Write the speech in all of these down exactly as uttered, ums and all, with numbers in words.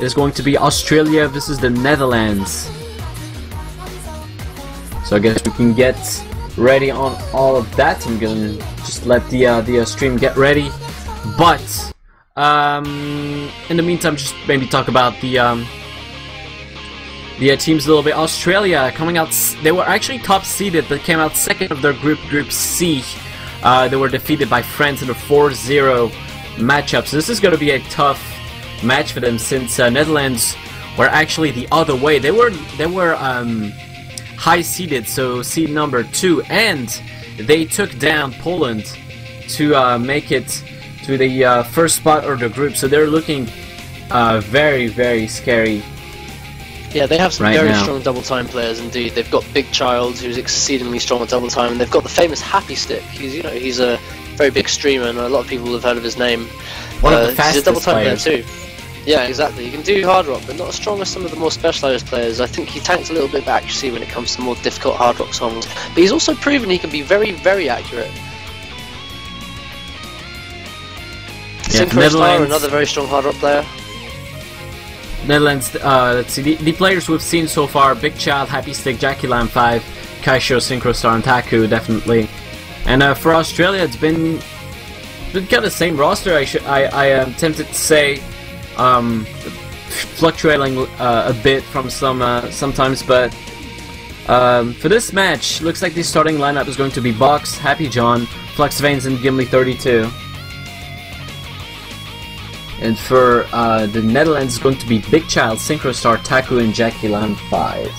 It is going to be Australia versus the Netherlands. So I guess we can get ready on all of that. I'm gonna just let the uh, the uh, stream get ready. But um, in the meantime, just maybe talk about the um, the uh, teams a little bit. Australia coming out. They were actually top seeded, but came out second of their group, Group C. Uh, they were defeated by France in a four zero matchup. So this is going to be a tough match for them, since uh, Netherlands were actually the other way. They were they were um, high seeded, so seed number two, and they took down Poland to uh, make it to the uh, first spot of the group. So they're looking uh, very very scary. Yeah, they have some right very now. strong double time players indeed. They've got BiG ChilD, who's exceedingly strong at double time, and they've got the famous Happystick. He's you know he's a very big streamer, and a lot of people have heard of his name. One uh, of the fastest he's a double time player too. Yeah, exactly. He can do hard rock, but not as strong as some of the more specialised players. I think he tanks a little bit of accuracy when it comes to more difficult hard rock songs. But he's also proven he can be very, very accurate. Yeah, SynchroStar, another very strong hard rock player. Netherlands, uh, let's see, the, the players we've seen so far: BiG ChilD, Happystick, jackylam five, Kaisho, SynchroStar, and Taku, definitely. And uh, for Australia, it's been, it's been kind of the same roster, I, I, I am tempted to say. Um, fluctuating uh, a bit from some uh, sometimes, but um, for this match, looks like the starting lineup is going to be Box, Happy John, Flux Veins, and Gimli thirty-two. And for uh, the Netherlands, it's going to be BiG ChilD, SynchroStar, Taku, and jackylam five.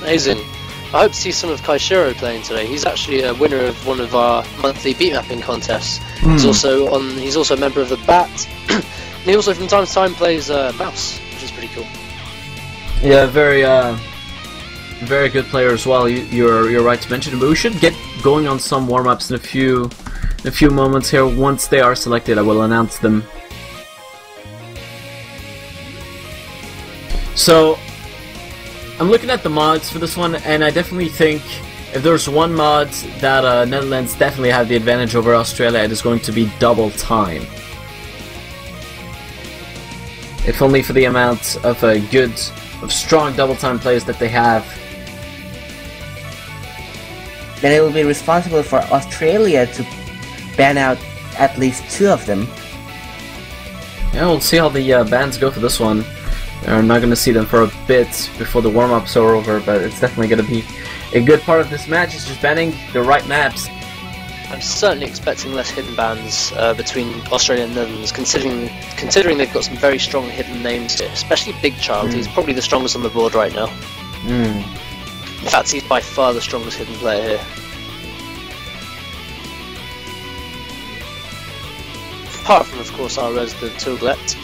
Amazing. I hope to see some of Kyshiro playing today. He's actually a winner of one of our monthly beatmapping contests. Mm. He's also on. He's also a member of the Bat. And he also from time to time plays uh, Mouse, which is pretty cool. Yeah, very uh, very good player as well. You, you're you're right to mention him. But we should get going on some warm-ups in a few in a few moments here. Once they are selected, I will announce them. So I'm looking at the mods for this one, and I definitely think if there's one mod that uh, Netherlands definitely have the advantage over Australia, it is going to be double time. If only for the amount of uh, good, of strong double time players that they have. Then it will be responsible for Australia to ban out at least two of them. Yeah, we'll see how the uh, bans go for this one. I'm not going to see them for a bit before the warm-ups are over, but it's definitely going to be a good part of this match, is just banning the right maps. I'm certainly expecting less hidden bans uh, between Australia and Netherlands, considering considering they've got some very strong hidden names here, especially BiG ChilD. Mm. He's probably the strongest on the board right now. Mm. In fact, he's by far the strongest hidden player here. Apart from, of course, our resident Toglet.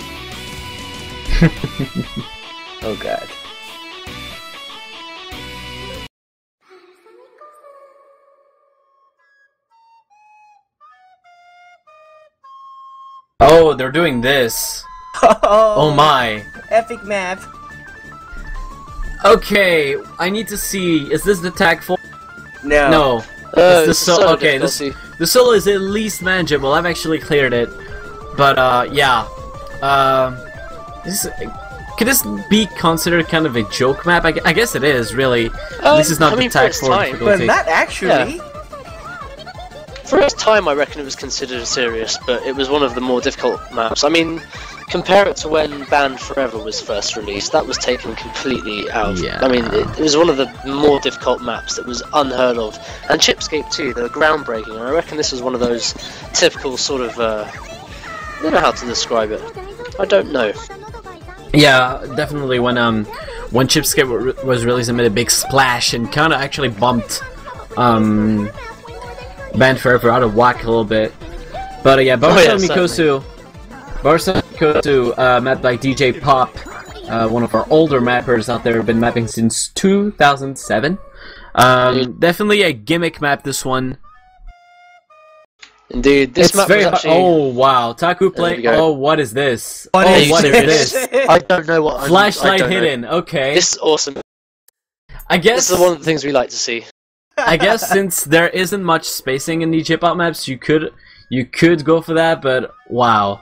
Oh god. Oh, they're doing this. Oh my. Epic map. Okay, I need to see. Is this the tactful? No. No. Uh, it's the solo. Okay, this, the solo is at least manageable. I've actually cleared it. But, uh, yeah. Um, this, could this be considered kind of a joke map? I, I guess it is, really. Uh, this is not I the tactful difficulty. But not actually. Yeah. First time I reckon it was considered serious, but it was one of the more difficult maps. I mean, compare it to when Banned Forever was first released. That was taken completely out. Yeah. I mean, it, it was one of the more difficult maps that was unheard of. And Chipscape too, they were groundbreaking. And I reckon this was one of those typical sort of, uh, I don't know how to describe it. I don't know. Yeah, definitely when um when Chipscape was released, it made a big splash and kind of actually bumped um. Banned Forever out of whack a little bit, but uh, yeah, Barcelona oh, yeah, Mikosu, Barcelona Mikosu, uh, mapped by D J Pop, uh, one of our older mappers out there, been mapping since two thousand seven. Um, definitely a gimmick map, this one. Indeed, this it's map very was actually... Oh wow, Taku play. Oh, what is this? What oh, is what this? is this? I don't know what. I'm... Flashlight hidden. Know. Okay, this is awesome. I guess this is one of the things we like to see. I guess since there isn't much spacing in the J-pop maps, you could you could go for that, but wow.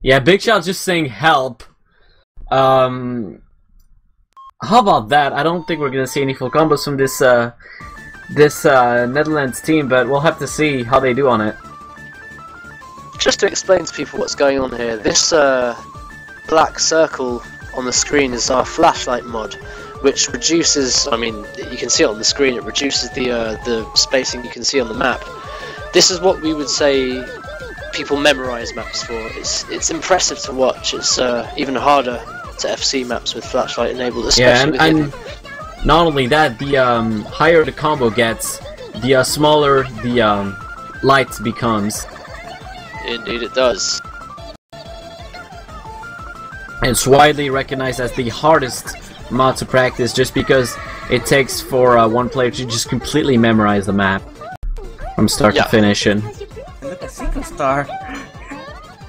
Yeah, Big Child's just saying help. Um, how about that? I don't think we're gonna see any full combos from this uh, this uh, Netherlands team, but we'll have to see how they do on it. Just to explain to people what's going on here, this uh, black circle on the screen is our flashlight mod, which reduces, I mean, you can see it on the screen, it reduces the uh, the spacing you can see on the map. This is what we would say people memorize maps for. It's it's impressive to watch. It's uh, even harder to F C maps with flashlight enabled, especially yeah, and, and not only that, the um, higher the combo gets, the uh, smaller the um, light becomes. Indeed it does. It's widely recognized as the hardest mod to practice, just because it takes for uh, one player to just completely memorize the map from start yeah. to finish. And look at SynchroStar.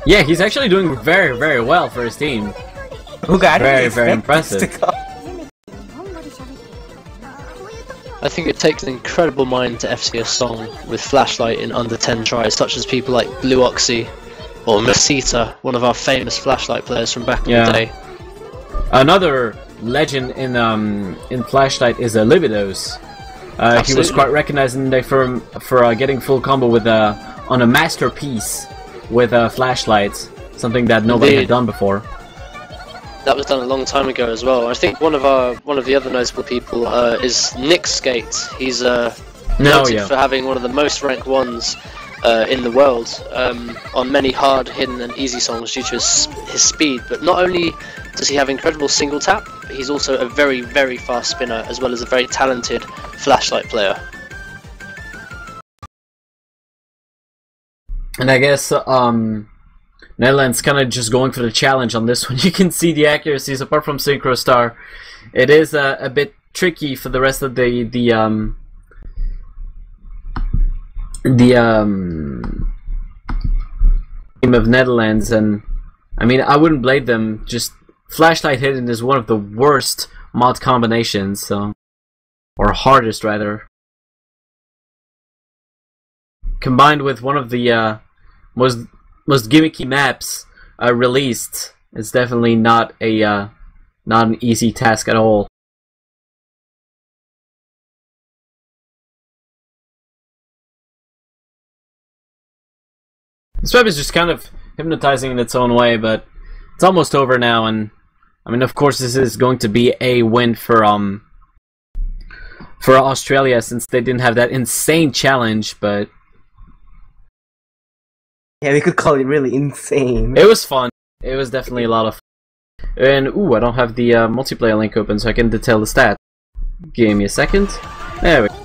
Yeah, he's actually doing very, very well for his team. Who got very, very impressive. I think it takes an incredible mind to F C a song with flashlight in under ten tries, such as people like Blue Oxy or Mesita, one of our famous flashlight players from back in yeah. the day. Another legend in um in flashlight is uh, Libidos. Uh, he was quite recognized in the day for for uh, getting full combo with uh, on a masterpiece with uh, flashlights, something that nobody Indeed. had done before. That was done a long time ago as well. I think one of our one of the other notable people uh, is Nick Skate. He's uh, noted oh, yeah. for having one of the most rank ones uh, in the world um, on many hard, hidden, and easy songs due to his, his speed. But not only does he have incredible single tap, but he's also a very, very fast spinner as well as a very talented flashlight player. And I guess um. Netherlands kind of just going for the challenge on this one. You can see the accuracies, apart from SynchroStar, it is uh, a bit tricky for the rest of the the um the um team of Netherlands. And I mean, I wouldn't blame them. Just flashlight hidden is one of the worst mod combinations, so or hardest rather, combined with one of the uh, most most gimmicky maps uh, released. It's definitely not a uh, not an easy task at all. This web is just kind of hypnotizing in its own way, but it's almost over now. And I mean, of course, this is going to be a win for um for Australia, since they didn't have that insane challenge, but. Yeah, we could call it really insane. It was fun. It was definitely a lot of fun. And, ooh, I don't have the uh, multiplayer link open, so I can detail the stats. Give me a second. There we go.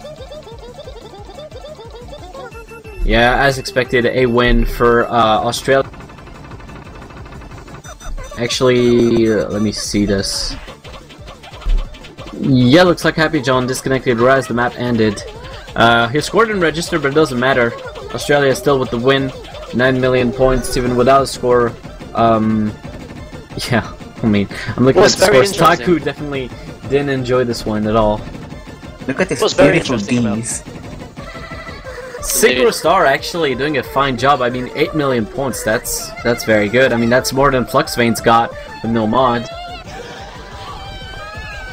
Yeah, as expected, a win for uh, Australia. Actually, uh, let me see this. Yeah, looks like Happy John disconnected right as the map ended. Uh, he scored and registered, but it doesn't matter. Australia is still with the win. nine million points even without a score. Um, yeah, I mean, I'm looking What's at the scores. Taku definitely didn't enjoy this one at all. Look at this beautiful D's. SynchroStar actually doing a fine job. I mean, eight million points, that's that's very good. I mean, that's more than Flux Veins got with no mod.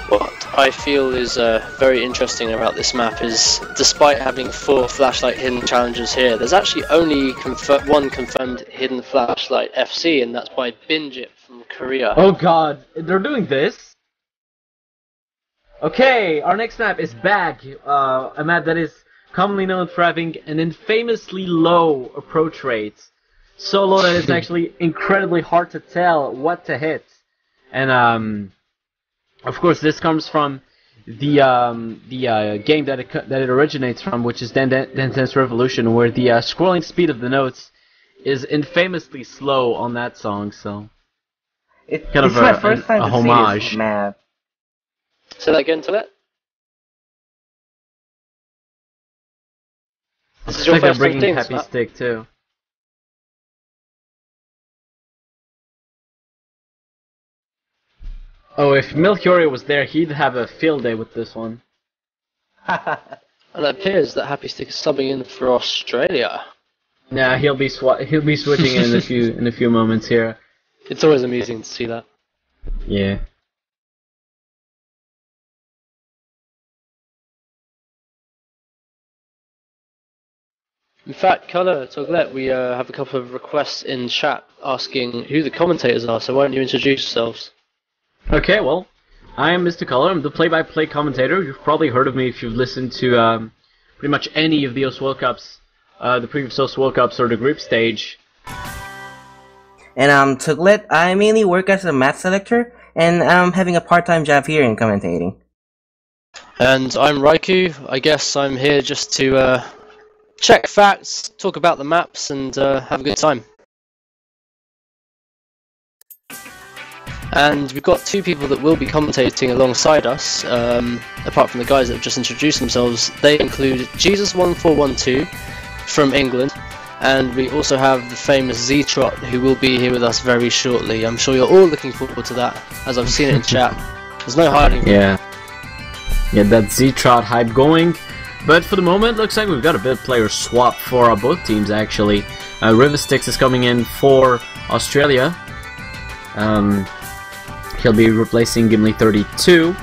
What I feel is uh, very interesting about this map is, despite having four flashlight hidden challenges here, there's actually only confer one confirmed hidden flashlight F C, and that's by Binjit from Korea. Oh god, they're doing this? Okay, our next map is BiG, uh, a map that is commonly known for having an infamously low approach rate. So low that it's actually incredibly hard to tell what to hit. And um... of course, this comes from the um, the uh, game that it that it originates from, which is Dance Dance Revolution, where the uh, scrolling speed of the notes is infamously slow on that song. So, it, kind it's of my a, first time a, a to homage. See this map. Say that again, Toglet. This is your like first they're bringing Happy map. Stick too. Oh, if Milk Yorio was there, he'd have a field day with this one. And it appears that Happystick is subbing in for Australia. Nah, he'll be sw he'll be switching in a few in a few moments here. It's always amazing to see that. Yeah. In fact, Color, Toglet, we uh, have a couple of requests in chat asking who the commentators are, so why don't you introduce yourselves? Okay, well, I am Mister Color, I'm the play-by-play commentator. You've probably heard of me if you've listened to um, pretty much any of the O S World Cups, uh, the previous O S World Cups or the group stage. And I'm um, Toglet, I mainly work as a math selector, and I'm having a part-time job here in commentating. And I'm Raikou, I guess I'm here just to... Uh, check facts, talk about the maps, and uh, have a good time. And we've got two people that will be commentating alongside us, um, apart from the guys that have just introduced themselves. They include Jesus one four one two from England, and we also have the famous Z-Trot, who will be here with us very shortly. I'm sure you're all looking forward to that, as I've seen it in chat. There's no hiding. Yeah, yeah, that Z-Trot hype going. But for the moment, looks like we've got a bit of player swap for our both teams, actually. Uh, River Styx is coming in for Australia. Um, he'll be replacing Gimli thirty-two.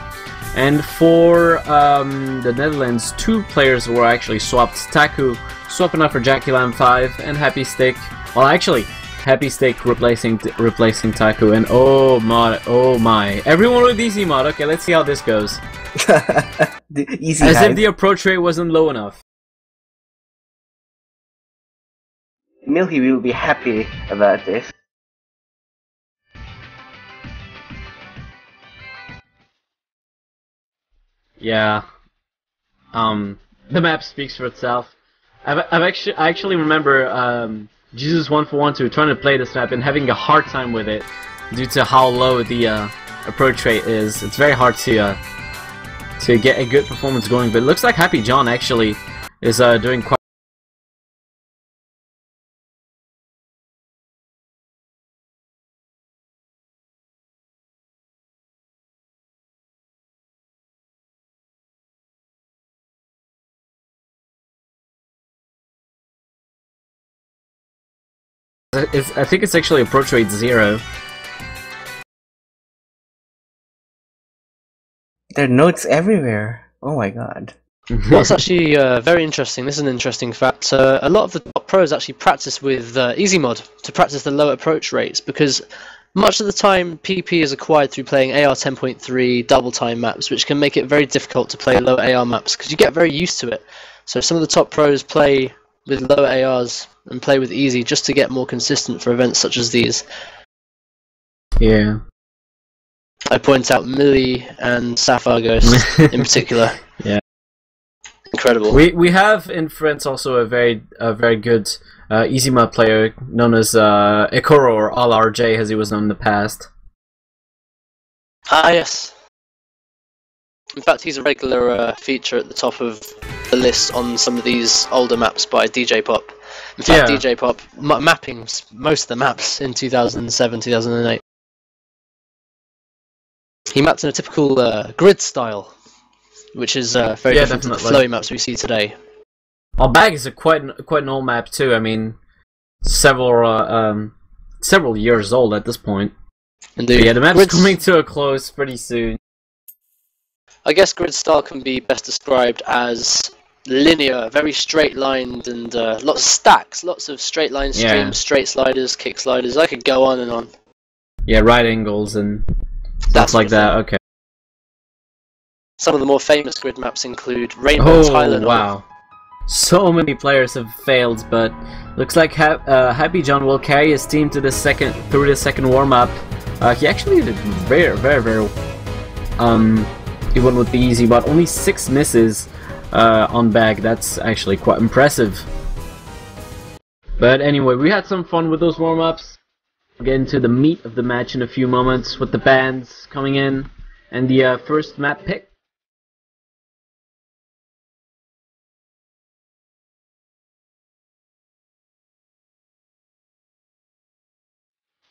And for um, the Netherlands, two players were actually swapped. Taku swapping up for jackylam five and Happystick. Well, actually, Happystick replacing replacing Taku. And oh my, oh my. Everyone with easy mod. Okay, let's see how this goes. The easy as hype. If the approach rate wasn't low enough. Milky will be happy about this. Yeah. Um, the map speaks for itself. I've, I've actually, I actually remember um, Jesus one four one two trying to play this map and having a hard time with it due to how low the uh, approach rate is. It's very hard to. Uh, to get a good performance going, but it looks like Happy John actually is uh, doing quite... It's, I think it's actually approach rate zero. There are notes everywhere. Oh my god. That's actually uh, very interesting. This is an interesting fact. Uh, a lot of the top pros actually practice with uh, easy mod to practice the low approach rates, because much of the time P P is acquired through playing A R ten point three double time maps, which can make it very difficult to play low A R maps because you get very used to it. So some of the top pros play with low A Rs and play with easy just to get more consistent for events such as these. Yeah. I point out Millie and Sapphire Ghost in particular. Yeah, incredible. We we have in France also a very a very good uh, easy mod player known as uh, Ekoro, or All R J as he was known in the past. Ah yes. In fact, he's a regular uh, feature at the top of the list on some of these older maps by D J Pop. In fact, yeah. D J Pop ma mapping most of the maps in two thousand seven, two thousand eight. He mapped in a typical uh, grid style, which is uh, very yeah, different definitely. to the flowy maps we see today. Our bag is a quite an, quite an old map too. I mean, several uh, um, several years old at this point. Indeed. Yeah, the map's Grids... coming to a close pretty soon. I guess grid style can be best described as linear, very straight lined, and uh, lots of stacks, lots of straight line streams, yeah. straight sliders, kick sliders. I could go on and on. Yeah, right angles and. That's like that, okay. Some of the more famous grid maps include Rainbow Island. Oh, wow. So many players have failed, but looks like ha uh, Happy John will carry his team to the second through the second warm-up. Uh, he actually did very, very, very well. Um, he won with the easy, but only six misses uh, on bag. That's actually quite impressive. But anyway, we had some fun with those warm-ups. Get into the meat of the match in a few moments with the bands coming in and the uh, first map pick.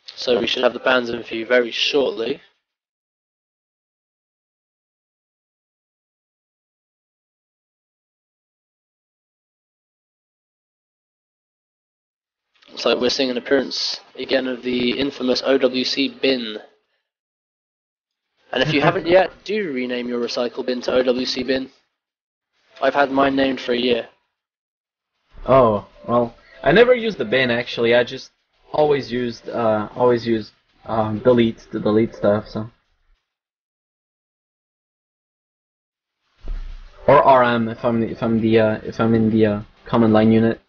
So we should have the bands in for you very shortly. website, we're seeing an appearance again of the infamous O W C bin. And if you haven't yet, do rename your recycle bin to O W C bin. I've had mine named for a year. Oh, well, I never used the bin actually. I just always used, uh, always used um, delete to delete stuff. So. Or R M if I'm if I'm the uh, if I'm in the uh, command line unit.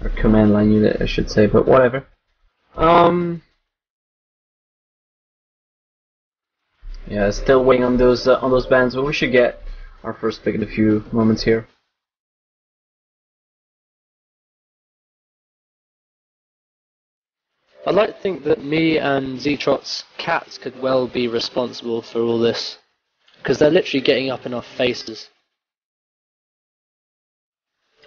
Or command line unit, I should say, but whatever. Um. Yeah, still waiting on those uh, on those bans, but we should get our first pick in a few moments here. I'd like to think that me and Z-Trot's cats could well be responsible for all this, because they're literally getting up in our faces.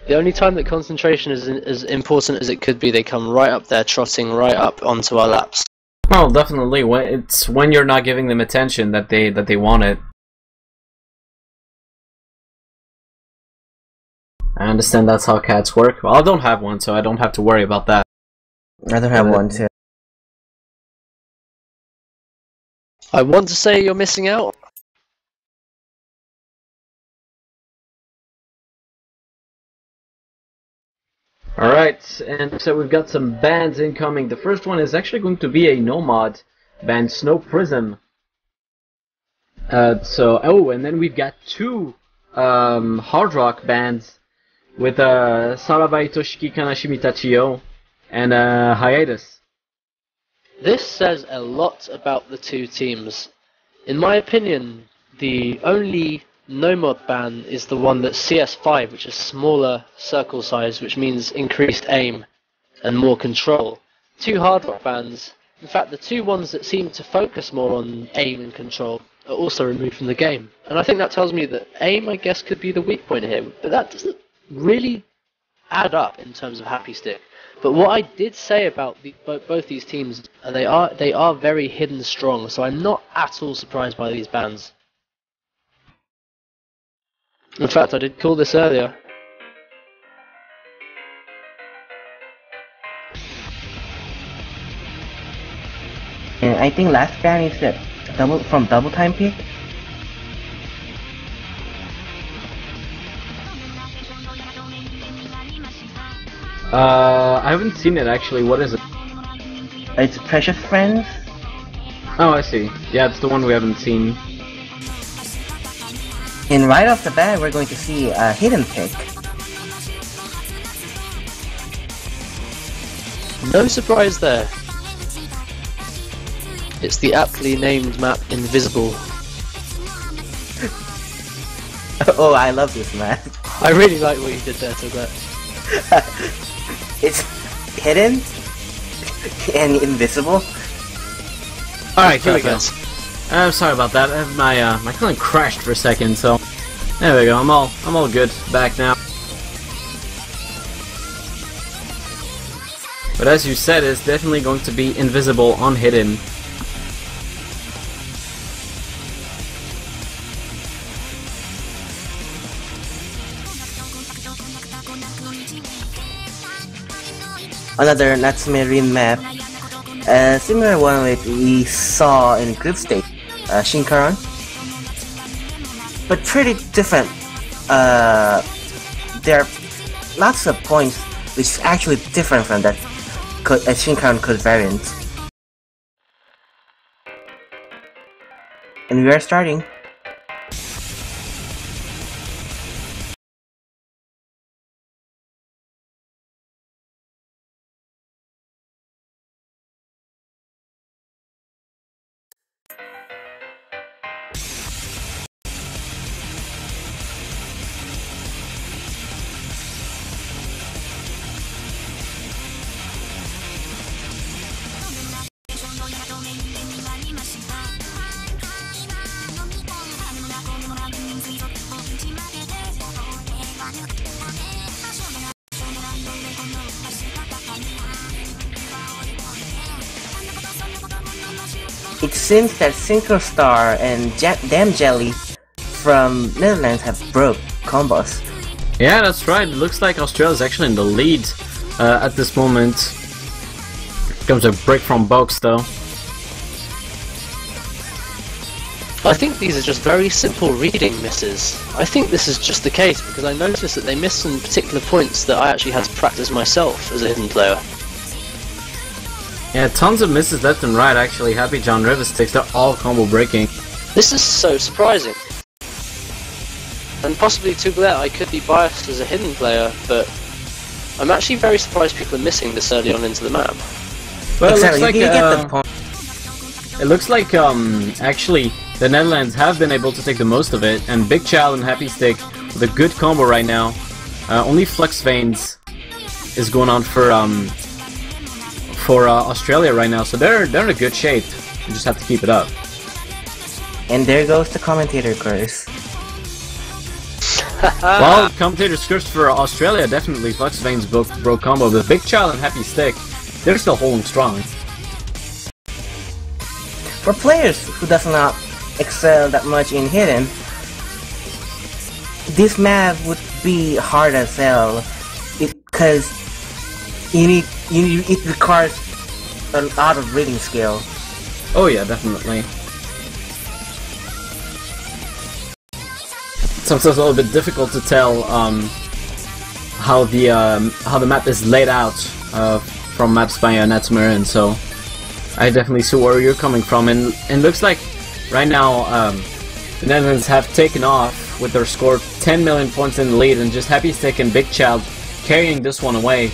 The only time that concentration is as important as it could be, they come right up there, trotting right up onto our laps. Oh, definitely. When it's when you're not giving them attention that they that they want it. I understand that's how cats work. Well, I don't have one, so I don't have to worry about that. I don't have one too. I want to say you're missing out. Alright, and so we've got some bans incoming. The first one is actually going to be a Nomad ban, Snow Prism. Uh, so, oh, and then we've got two um, Hard Rock bans with uh, Sarabai Toshiki Kanashimi Tachiyo and uh, Hiatus. This says a lot about the two teams. In my opinion, the only Nomad ban is the one that's C S five, which is smaller circle size, which means increased aim and more control. Two hard rock bans, in fact the two ones that seem to focus more on aim and control, are also removed from the game. And I think that tells me that aim, I guess, could be the weak point here, but that doesn't really add up in terms of Happystick. But what I did say about the, both these teams, and they are they are very hidden strong, so I'm not at all surprised by these bans. In fact, I did call this earlier. And I think last ban is that double from double time pick. Uh, I haven't seen it actually. What is it? It's Precious Friends. Oh, I see. Yeah, it's the one we haven't seen. And right off the bat, we're going to see a hidden pick. No surprise there. It's the aptly named map Invisible. Oh, I love this map. I really like what you did there, Toglet. It's hidden and invisible. Alright, here we go. I'm sorry about that. My uh, my client crashed for a second, so there we go. I'm all I'm all good back now. But as you said, it's definitely going to be invisible, unhidden. Another Natsumerine map, a uh, similar one that we saw in Group State. Uh, Shinkaron, but pretty different. Uh, there are lots of points which is actually different from that code, uh, Shinkaron code variant. And we are starting. It seems that SynchroStar and ja DamnJelly from Netherlands have broke combos. Yeah, that's right. It looks like Australia is actually in the lead uh, at this moment. Comes a break from Box though. I think these are just very simple reading misses. I think this is just the case because I noticed that they missed some particular points that I actually had to practice myself as a hidden player. Yeah, tons of misses left and right actually. Happy John, River Styx, they're all combo breaking. This is so surprising. And possibly Toglet, I could be biased as a hidden player, but I'm actually very surprised people are missing this early on into the map. Well, exactly. It looks like, you uh, get the point. It looks like um, actually the Netherlands have been able to take the most of it, and BiG_ChilD and Happystick with a good combo right now. Uh, only Flux Veins is going on for um for uh, Australia right now, so they're they're in a good shape. You just have to keep it up. And there goes the commentator curse. Well, commentator curse for Australia definitely. Flux Veins broke, broke combo, but BiG_ChilD and Happystick, they're still holding strong. For players who does not excel that much in hidden, this map would be hard as hell, because you need, you need, it requires a lot of reading skill. Oh yeah, definitely. Sometimes a little bit difficult to tell um, how the um, how the map is laid out uh, from maps by Anatomer, and so I definitely see where you're coming from, and it looks like right now, um, the Netherlands have taken off with their score ten million points in the lead, and just Happystick and BiG_ChilD carrying this one away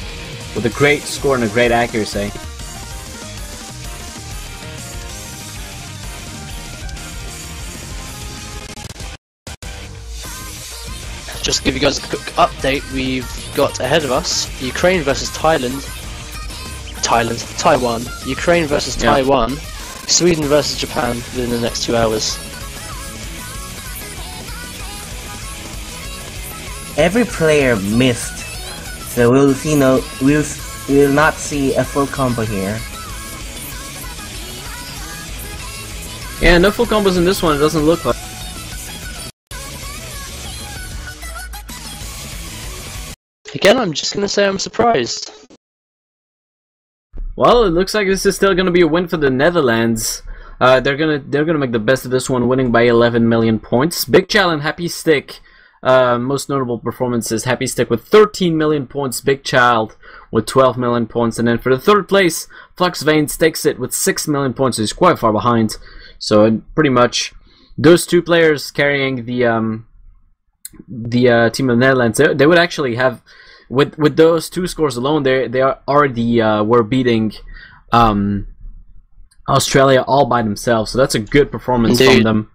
with a great score and a great accuracy. Just to give you guys a quick update, we've got ahead of us Ukraine versus Thailand, Thailand, Taiwan, Ukraine versus Taiwan. Yeah. Sweden versus Japan within the next two hours. Every player missed, so we'll see no, we'll we'll not see a full combo here. Yeah, no full combos in this one. It doesn't look like. Again, I'm just gonna say I'm surprised. Well, it looks like this is still going to be a win for the Netherlands. Uh, they're gonna they're gonna make the best of this one, winning by eleven million points. BiG_ChilD and Happystick, uh, most notable performances. Happystick with thirteen million points. BiG_ChilD with twelve million points, and then for the third place, Flux Veins takes it with six million points. He's quite far behind. So pretty much those two players carrying the um, the uh, team of the Netherlands. They, they would actually have. With with those two scores alone, they they are already uh, were beating um, Australia all by themselves. So that's a good performance Indeed. from them.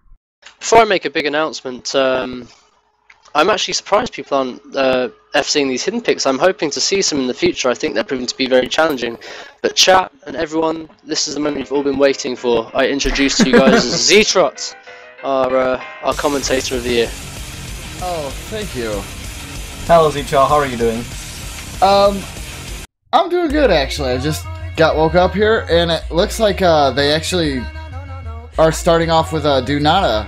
Before I make a big announcement, um, I'm actually surprised people aren't uh, FCing these hidden picks. I'm hoping to see some in the future. I think they're proving to be very challenging. But chat and everyone, this is the moment you've all been waiting for. I introduced to you guys Z-Trot, our uh, our commentator of the year. Oh, thank you. Hello Z-Trot, how are you doing? Um, I'm doing good actually. I just got woke up here, and it looks like uh, they actually are starting off with a uh, do nada.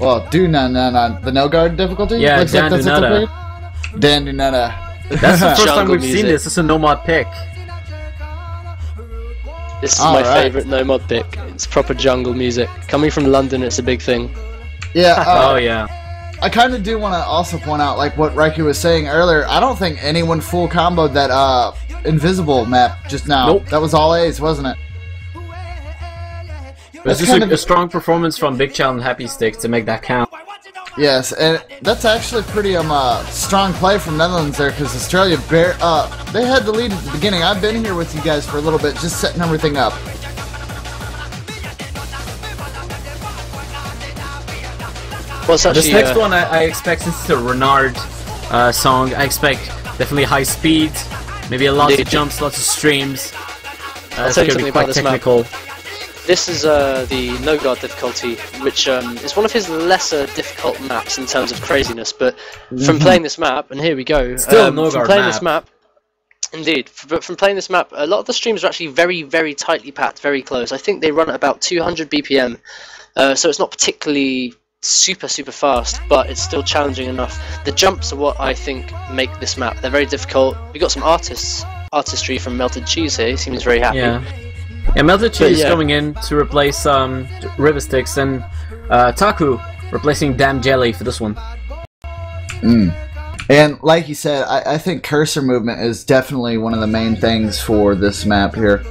Well, do na na na the no guard difficulty. Yeah, looks Dan like that's do nada. Dan do nada. That's the first time we've music. seen this. It's a no mod pick. This is All my right. favorite no mod pick. It's proper jungle music. Coming from London, it's a big thing. Yeah. Uh, oh yeah. I kind of do want to also point out, like what Raikou was saying earlier, I don't think anyone full comboed that uh, invisible map just now. Nope. That was all A's, wasn't it? It was that's just a, a strong performance from BiG_ChilD and Happystick to make that count. Yes, and that's actually pretty um uh, strong play from Netherlands there, because Australia, bare, uh, they had the lead at the beginning. I've been here with you guys for a little bit, just setting everything up. Well, so this next uh, one, I, I expect, since it's a Renard uh, song, I expect definitely high speed, maybe a lot indeed. of jumps, lots of streams. Uh, it's going to be quite technical. This, this is uh, the no guard difficulty, which um, is one of his lesser difficult maps in terms of craziness. But mm-hmm. from playing this map, and here we go, Still um, no from playing map. this map, indeed, but from playing this map, a lot of the streams are actually very, very tightly packed, very close. I think they run at about two hundred B P M, uh, so it's not particularly super super fast, but it's still challenging enough. The jumps are what I think make this map. They're very difficult. We got some artists artistry from Melt three D Cheese here. He seems very happy. Yeah, yeah Melt three D Cheese yeah. coming in to replace um, River Styx, and uh, Taku replacing DamnJelly for this one. Mm. And like he said, I, I think cursor movement is definitely one of the main things for this map here.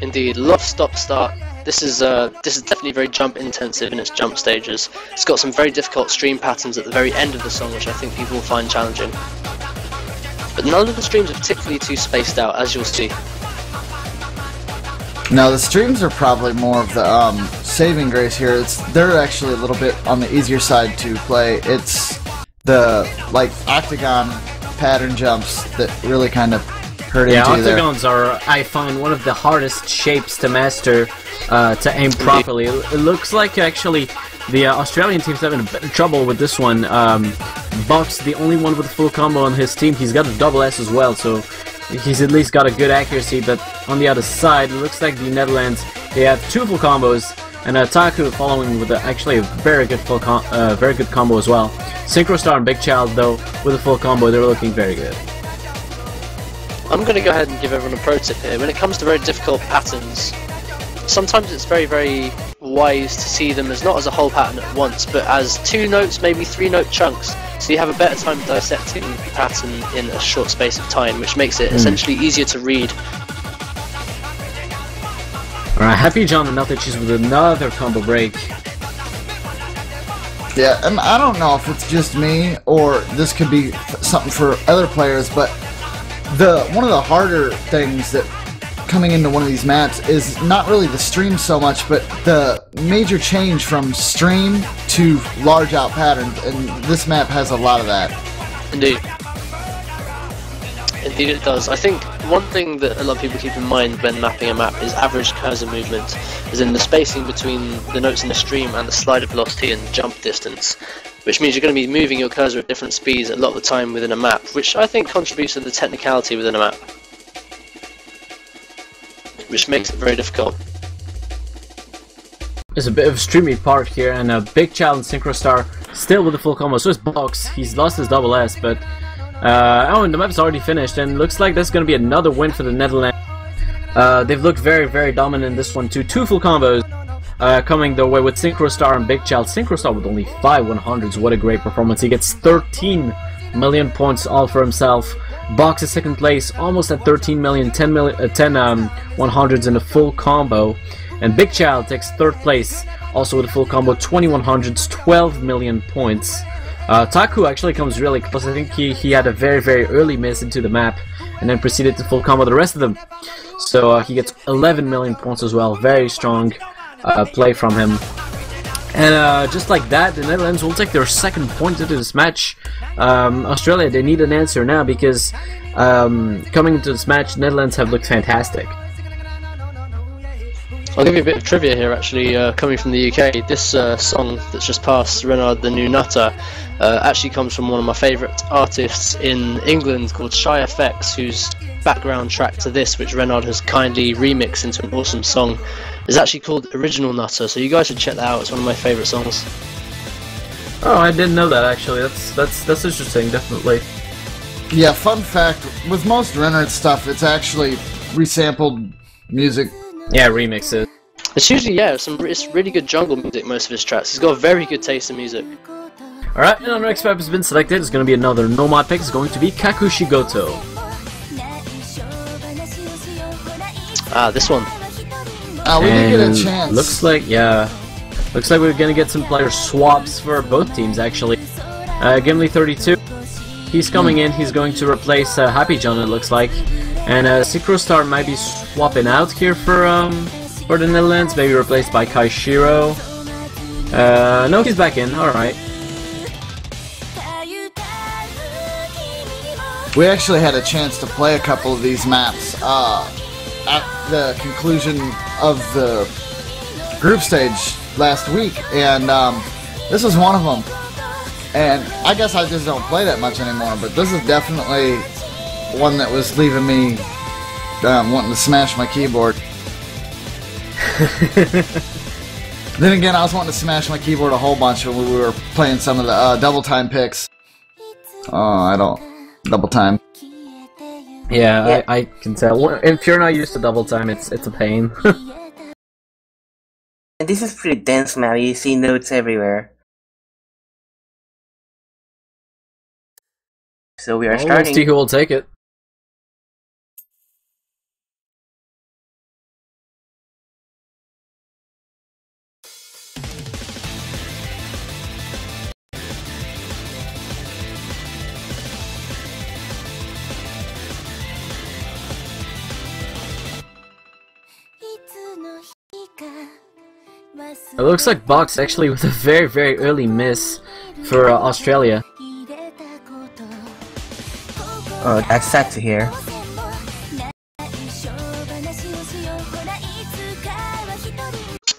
Indeed, love stop start. This is uh, this is definitely very jump intensive in its jump stages. It's got some very difficult stream patterns at the very end of the song, which I think people will find challenging. But none of the streams are particularly too spaced out, as you'll see. No, the streams are probably more of the um, saving grace here. It's they're actually a little bit on the easier side to play. It's the like octagon pattern jumps that really kind of hurt yeah, into there. Yeah, octagons are, I find, one of the hardest shapes to master uh, to aim properly. It looks like actually the uh, Australian team's having a bit of trouble with this one. Um, Box, the only one with full combo on his team, he's got a double S as well, so he's at least got a good accuracy. But on the other side, it looks like the Netherlands, they have two full combos, and uh, Taku following with a, actually a very good full com uh, very good combo as well. SynchroStar and BiG_ChilD, though, with a full combo, they're looking very good. I'm going to go ahead and give everyone a pro tip here. When it comes to very difficult patterns, sometimes it's very, very wise to see them as not as a whole pattern at once, but as two notes, maybe three note chunks, so you have a better time dissecting the pattern in a short space of time, which makes it mm. essentially easier to read. Alright, Happy John and Melt three D Cheese with another combo break. Yeah, and I don't know if it's just me, or this could be something for other players, but the one of the harder things that coming into one of these maps is not really the stream so much, but the major change from stream to large out patterns, and this map has a lot of that. Indeed. Indeed it does. I think one thing that a lot of people keep in mind when mapping a map is average cursor movement, as in the spacing between the notes in the stream and the slider velocity and jump distance, which means you're going to be moving your cursor at different speeds a lot of the time within a map, which I think contributes to the technicality within a map, which makes it very difficult. There's a bit of a streamy part here, and a BiG_ChilD and SynchroStar still with the full combo. So it's Box, he's lost his double S, but Uh, oh, and the map's already finished, and looks like there's going to be another win for the Netherlands. Uh, they've looked very, very dominant in this one too. Two full combos uh, coming their way with SynchroStar and BiG_ChilD. SynchroStar with only five one hundreds. What a great performance! He gets thirteen million points all for himself. Box is second place, almost at thirteen million, ten, million, uh, ten um, one hundreds in a full combo, and BiG_ChilD takes third place, also with a full combo, twenty one hundreds, twelve million points. Uh, Taku actually comes really close. I think he, he had a very very early miss into the map and then proceeded to full combo the rest of them. So uh, he gets eleven million points as well. Very strong uh, play from him. And uh, just like that, the Netherlands will take their second point into this match. Um, Australia, they need an answer now, because um, coming into this match, the Netherlands have looked fantastic. I'll give you a bit of trivia here, actually, uh, coming from the U K. This uh, song that's just passed, Renard the New Nutter, uh, actually comes from one of my favourite artists in England called Shy F X, whose background track to this, which Renard has kindly remixed into an awesome song, is actually called Original Nutter, so you guys should check that out. It's one of my favourite songs. Oh, I didn't know that, actually. That's, that's, that's interesting, definitely. Yeah, fun fact, with most Renard stuff, it's actually resampled music. Yeah, remixes. It's usually, yeah, some it's really good jungle music, most of his tracks. He's got a very good taste in music. Alright, and our next map has been selected. It's going to be another Nomad pick. It's going to be Kakushigoto. Ah, this one. Ah, oh, we and didn't get a chance. Looks like, yeah. Looks like we're going to get some player swaps for both teams, actually. Uh, Gimli thirty-two, he's coming mm. in. He's going to replace uh, Happy John, it looks like. And uh, SynchroStar might be swapping out here for um for the Netherlands, maybe replaced by Kyshiro. Uh, no, he's back in. All right. We actually had a chance to play a couple of these maps uh, at the conclusion of the group stage last week, and um, this is one of them. And I guess I just don't play that much anymore, but this is definitely one that was leaving me um, wanting to smash my keyboard. Then again, I was wanting to smash my keyboard a whole bunch when we were playing some of the uh, double time picks. Oh, I don't double time. Yeah, yeah. I, I can tell. If you're not used to double time, it's it's a pain. And this is pretty dense now. You see notes everywhere. So we are well, starting. Let's see who will take it. It looks like Box actually with a very, very early miss for uh, Australia. Oh, that's sad to hear.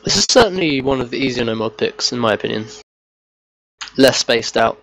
This is certainly one of the easier no mod picks, in my opinion. Less spaced out.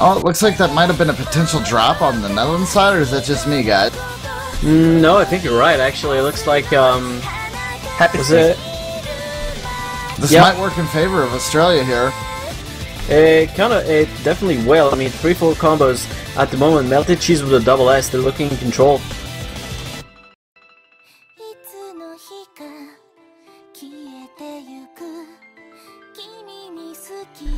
Oh, it looks like that might have been a potential drop on the Netherlands side, or is that just me, guys? No, I think you're right, actually. It looks like, um... Happy was it? This yep. might work in favor of Australia here. It kind of, it definitely will. I mean, three four combos at the moment. Melted Cheese with a double S, they're looking in control.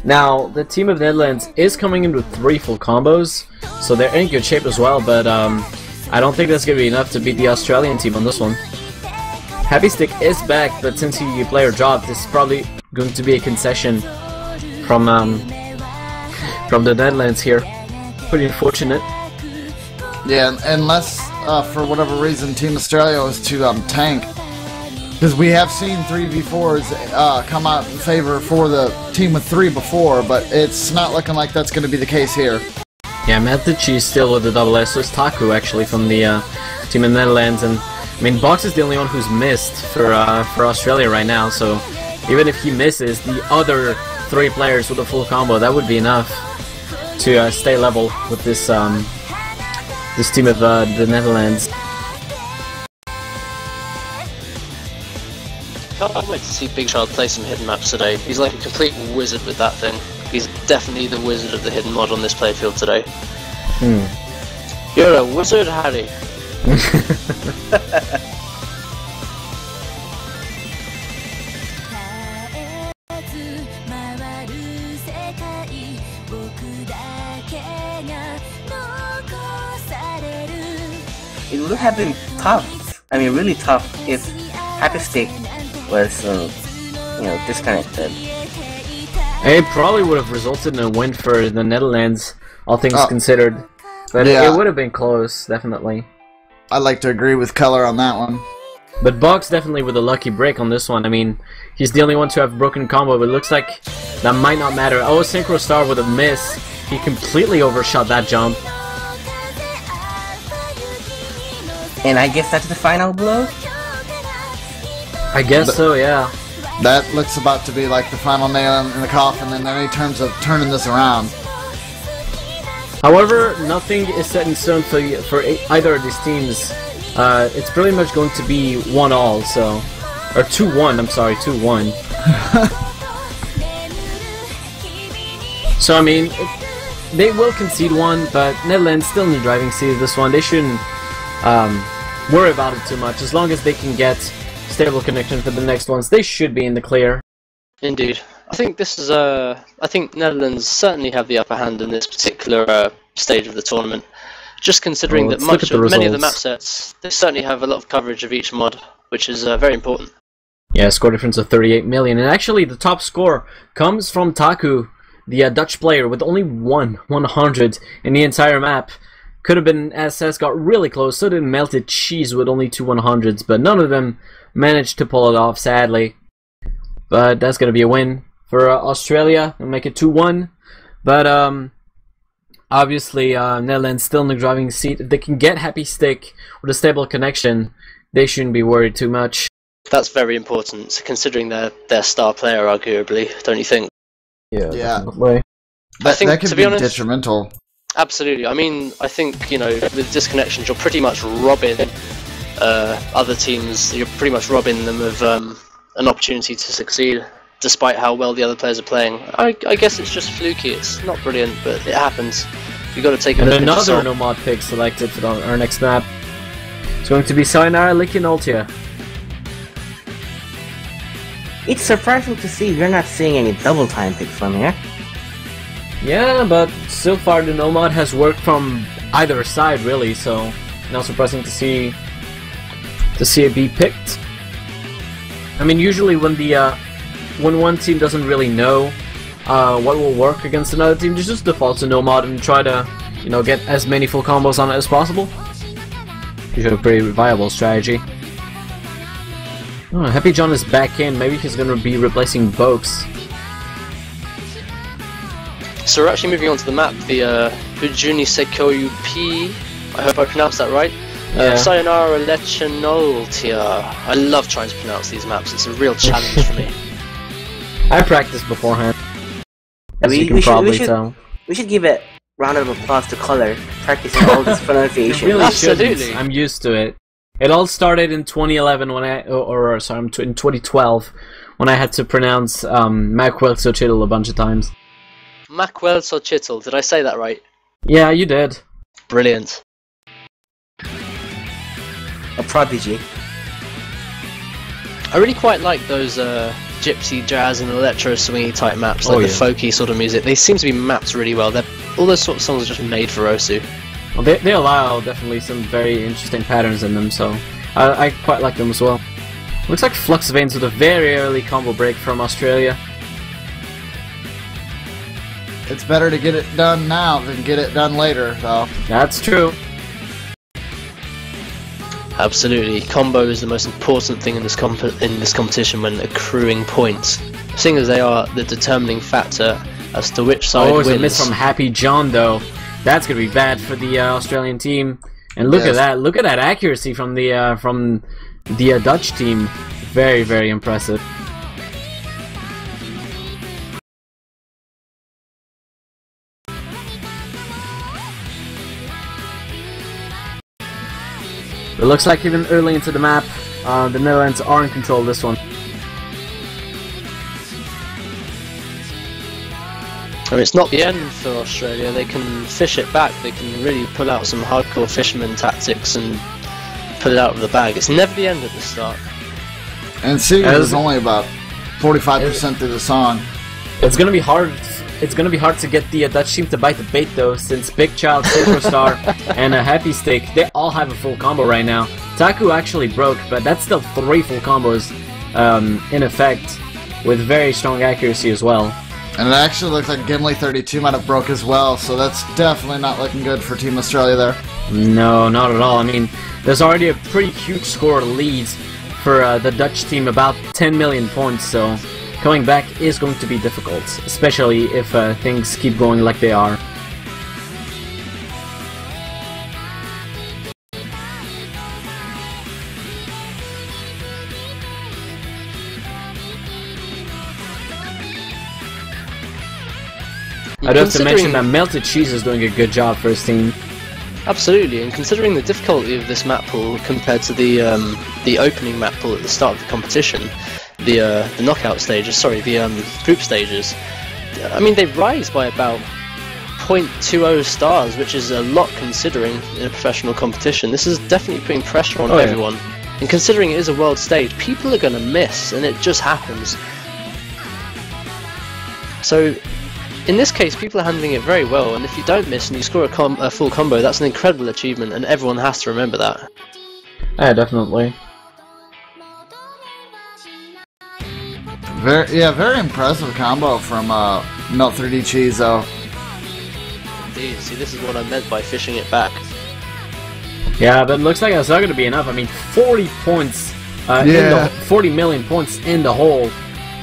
Now, the team of the Netherlands is coming in with three full combos, so they're in good shape as well, but um, I don't think that's going to be enough to beat the Australian team on this one. Happystick is back, but since he player dropped, this is probably going to be a concession from, um, from the Netherlands here. Pretty unfortunate. Yeah, unless, uh, for whatever reason, Team Australia was to um, tank. Because we have seen three v fours uh, come out in favor for the team with three before, but it's not looking like that's going to be the case here. Yeah, Melt three D Cheese still with the double S. So it's Taku, actually, from the uh, team in the Netherlands. And, I mean, Box is the only one who's missed for, uh, for Australia right now, so even if he misses, the other three players with a full combo, that would be enough to uh, stay level with this, um, this team of uh, the Netherlands. I can't wait to see Big Child play some hidden maps today. He's like a complete wizard with that thing. He's definitely the wizard of the hidden mod on this playfield today. Hmm. You're a wizard, Harry. It would have been tough, I mean really tough, if Happystick was, um, you know, disconnected. It probably would have resulted in a win for the Netherlands, all things oh. considered. But yeah. it would have been close, definitely. I'd like to agree with Color on that one. But Box definitely with a lucky break on this one. I mean, he's the only one to have broken combo, but it looks like that might not matter. Oh, SynchroStar with a miss. He completely overshot that jump. And I guess that's the final blow? I guess but so, yeah. That looks about to be like the final nail in the coffin in any terms of turning this around. However, nothing is set in stone for, for either of these teams. Uh, it's pretty much going to be one all, so... Or two one, I'm sorry, two one. So, I mean, it, they will concede one, but Netherlands still in the driving seat of this one. They shouldn't um, worry about it too much. As long as they can get stable connection for the next ones, they should be in the clear. Indeed. I think this is uh, I think Netherlands certainly have the upper hand in this particular uh, stage of the tournament. Just considering oh, that much of, many of the map sets, they certainly have a lot of coverage of each mod. which is uh, very important. Yeah, score difference of thirty-eight million, and actually the top score comes from Taku, the uh, Dutch player, with only one one hundred in the entire map. Could have been S S, got really close, so did Melted Cheese with only two one hundreds, but none of them managed to pull it off, sadly. But that's going to be a win for uh, Australia, and make it two one. But um, obviously uh, Netherlands still in the driving seat. If they can get Happystick with a stable connection, they shouldn't be worried too much. That's very important, considering their their star player, arguably, don't you think? Yeah, yeah. Definitely. That, I think, that could to be, be honest, detrimental. Absolutely. I mean, I think, you know, with disconnections, you're pretty much robbing uh, other teams. You're pretty much robbing them of um, an opportunity to succeed, despite how well the other players are playing. I, I guess it's just fluky. It's not brilliant, but it happens. You've got to take a look at it. Another Nomad pick selected for our next map. It's going to be Sayonara Licking Altia. It's surprising to see we're not seeing any double time picks from here. Yeah, but so far the Nomad has worked from either side, really, so not surprising to see to see it be picked. I mean, usually when the uh, when one team doesn't really know uh, what will work against another team, they just default to Nomad and try to, you know, get as many full combos on it as possible. Usually a pretty viable strategy. Oh, Happy John is back in. Maybe he's gonna be replacing Box. So we're actually moving on to the map, the uh, Ujuni Sekoyu P, I hope I pronounced that right, yeah. uh, Sayonara Lecce Noltia. I love trying to pronounce these maps, it's a real challenge for me. I practiced beforehand, as we, you can we probably should, we should, tell. We should give a round of applause to Color, practicing all this pronunciation. Really absolutely. I'm used to it. It all started in twenty eleven when I, or, or sorry, in twenty twelve, when I had to pronounce um, Makwelsochitl a bunch of times. Makwelsochitl, did I say that right? Yeah, you did. Brilliant. A prodigy. I really quite like those uh, gypsy jazz and electro-swingy type maps, like oh, yeah. the folky sort of music. They seem to be mapped really well. They're, all those sort of songs are just made for Osu. Well, they, they allow definitely some very interesting patterns in them, so I, I quite like them as well. Looks like Flux Veins with a very early combo break from Australia. It's better to get it done now than get it done later, though. That's true. Absolutely. Combo is the most important thing in this comp in this competition when accruing points, seeing as they are the determining factor as to which side oh, wins. Oh, it's a miss from Happy John, though. That's going to be bad for the uh, Australian team. And look yes. at that. Look at that accuracy from the, uh, from the uh, Dutch team. Very, very impressive. It looks like even early into the map, uh, the Netherlands are in control of this one. I mean, it's not the end for Australia. They can fish it back. They can really pull out some hardcore fisherman tactics and pull it out of the bag. It's never the end at the start. And seeing as it's only about forty-five percent through the song, it's gonna be hard. It's gonna be hard to get the uh, Dutch team to bite the bait, though, since BiG_ChilD, SynchroStar, and a Happystick, they all have a full combo right now. Taku actually broke, but that's still three full combos um, in effect, with very strong accuracy as well. And it actually looks like Gimli thirty-two might have broke as well, so that's definitely not looking good for Team Australia there. No, not at all. I mean, there's already a pretty huge score lead for uh, the Dutch team, about ten million points, so coming back is going to be difficult, especially if uh, things keep going like they are. I'd have to mention that Melted Cheese is doing a good job for his team. Absolutely, and considering the difficulty of this map pool compared to the um, the opening map pool at the start of the competition, the uh, the knockout stages, sorry, the um, group stages, I mean, they rise by about zero point two zero stars, which is a lot considering in a professional competition. This is definitely putting pressure on oh, everyone, yeah. and considering it is a world stage, people are going to miss, and it just happens. So in this case, people are handling it very well, and if you don't miss and you score a, com a full combo, that's an incredible achievement, and everyone has to remember that. Yeah, definitely. Very, yeah, very impressive combo from uh, Melt three D Cheese, though. Indeed. See, this is what I meant by fishing it back. Yeah, but it looks like that's not going to be enough. I mean, forty points, uh, yeah. in the, forty million points in the hole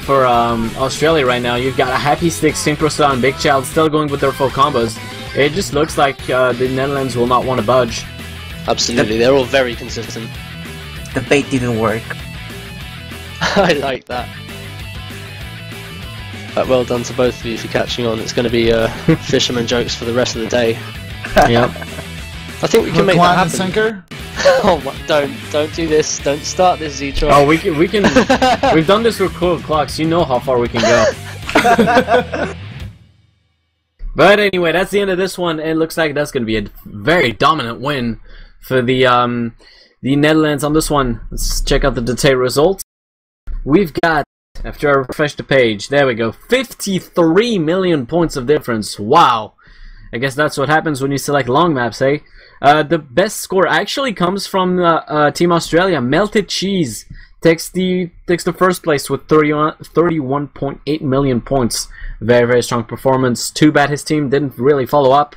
for um, Australia right now. You've got a Happystick, SynchroStar, and BiG_ChilD still going with their full combos. It just looks like uh, the Netherlands will not want to budge. Absolutely, they're all very consistent. The bait didn't work. I like that. But well done to both of you for catching on. It's going to be uh, fisherman jokes for the rest of the day. Yep. I think we can make that happen. Sinker? Oh my, don't don't do this. Don't start this, Z-Trot. Oh, we can we can we've done this with cool clocks. You know how far we can go. But anyway, that's the end of this one. It looks like that's going to be a very dominant win for the um the Netherlands on this one. Let's check out the detailed results. We've got, after I refresh the page, there we go, fifty-three million points of difference. Wow. I guess that's what happens when you select long maps, eh? Uh, the best score actually comes from uh, uh, Team Australia. Melt three D Cheese takes the takes the first place with thirty-one point eight million points. Very, very strong performance. Too bad his team didn't really follow up.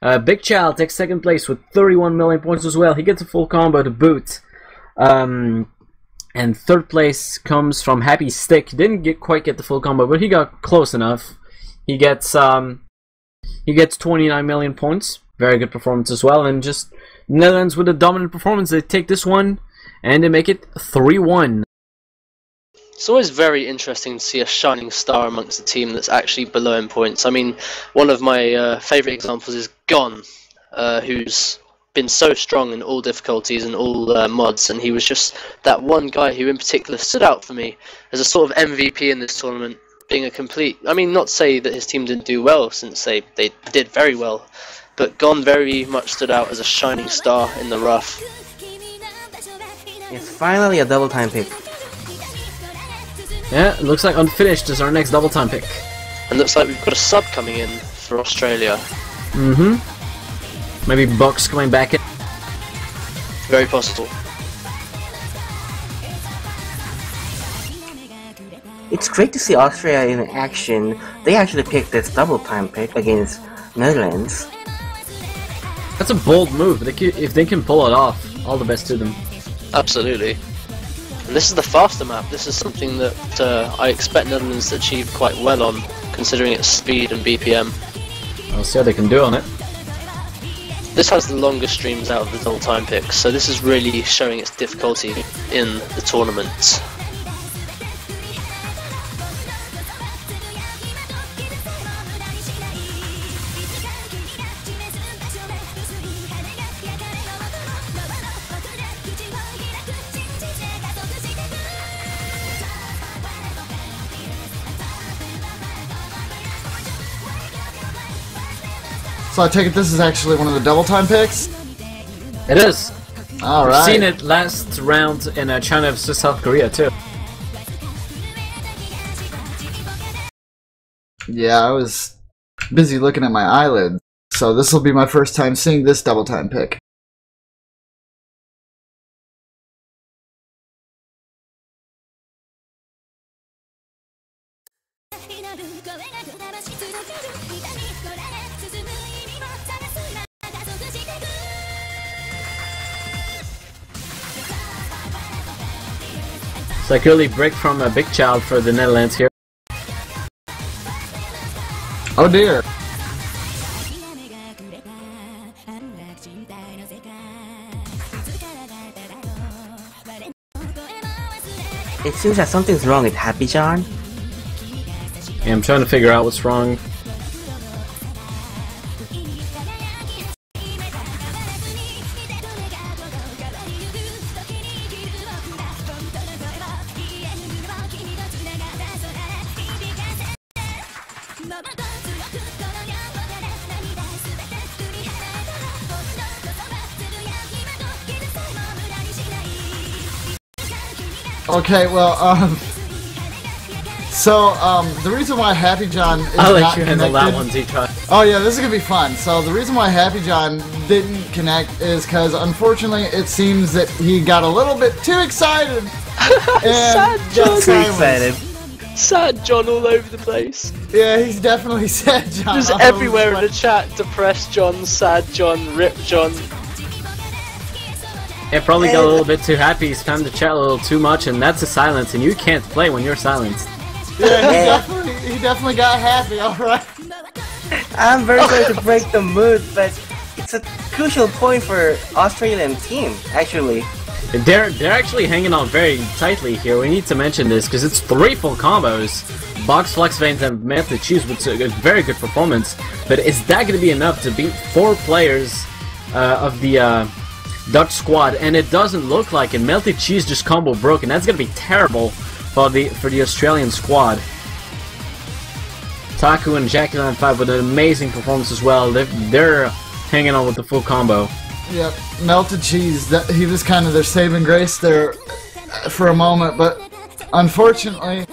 Uh, BiG_ChilD takes second place with thirty-one million points as well. He gets a full combo to boot. Um, and third place comes from Happystick. Didn't get, quite get the full combo, but he got close enough. He gets... Um, He gets twenty-nine million points. Very good performance as well. And just Netherlands with a dominant performance. They take this one and they make it three one. It's always very interesting to see a shining star amongst a team that's actually below in points. I mean, one of my uh, favourite examples is Gon, uh, who's been so strong in all difficulties and all uh, mods, and he was just that one guy who in particular stood out for me as a sort of M V P in this tournament. Being a complete, I mean, not say that his team didn't do well, since they, they did very well, but Gon very much stood out as a shining star in the rough. It's finally a double time pick. Yeah, looks like Unfinished is our next double time pick. And looks like we've got a sub coming in for Australia. Mm-hmm. Maybe Box coming back in. Very possible. It's great to see Austria in action. They actually picked this double time pick against Netherlands. That's a bold move. They can, if they can pull it off, all the best to them. Absolutely. And this is the faster map. This is something that uh, I expect Netherlands to achieve quite well on, considering its speed and B P M. I'll see how they can do on it. This has the longest streams out of the double time picks, so this is really showing its difficulty in the tournament. So I take it this is actually one of the double time picks? It is. All right. We've seen it last round in uh, China versus South Korea too. Yeah, I was busy looking at my eyelids, so this will be my first time seeing this double time pick. It's like early break from a BiG_ChilD for the Netherlands here. Oh dear! It seems that something's wrong with Happy John. Yeah, I'm trying to figure out what's wrong. Okay, well, um, so, um, the reason why Happy John is I'll not connected... I'll let you handle that one, Z-Trot. Oh yeah, this is gonna be fun. So the reason why Happy John didn't connect is because, unfortunately, it seems that he got a little bit too excited. And sad, too excited. Sad John all over the place. Yeah, he's definitely Sad John. Just everywhere in the chat, Depressed John, Sad John, Rip John. It probably got a little bit too happy, spammed the chat a little too much, and that's a silence, and you can't play when you're silenced. Yeah, he, definitely, he definitely got happy, alright. I'm very sorry to break the mood, but it's a crucial point for Australian team, actually. They're, they're actually hanging on very tightly here. We need to mention this because it's three full combos. Box, Flux Veins, and Melt three D Cheese with a very good performance. But is that going to be enough to beat four players uh, of the uh, Dutch squad? And it doesn't look like it. Melt three D Cheese just combo broke, and that's going to be terrible for the for the Australian squad. Taku and jackylam five with an amazing performance as well. They're, they're hanging on with the full combo. Yep, Melt three D Cheese, that, he was kind of their saving grace there for a moment, but unfortunately,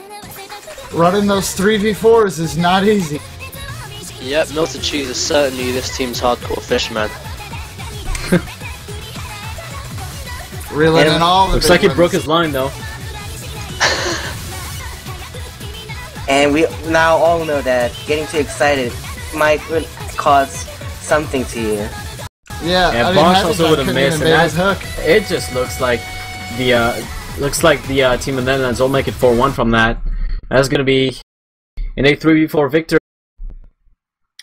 running those three v fours is not easy. Yep, Melt three D Cheese is certainly this team's hardcore fish, man. Reeling in all the Looks like he broke his line, though. And we now all know that getting too excited might cause something to you. Yeah, yeah, I mean, Box also would have missed, and as hook. It just looks like the uh, looks like the uh, team in the Netherlands will make it four one from that. That's gonna be an eight three v four victory.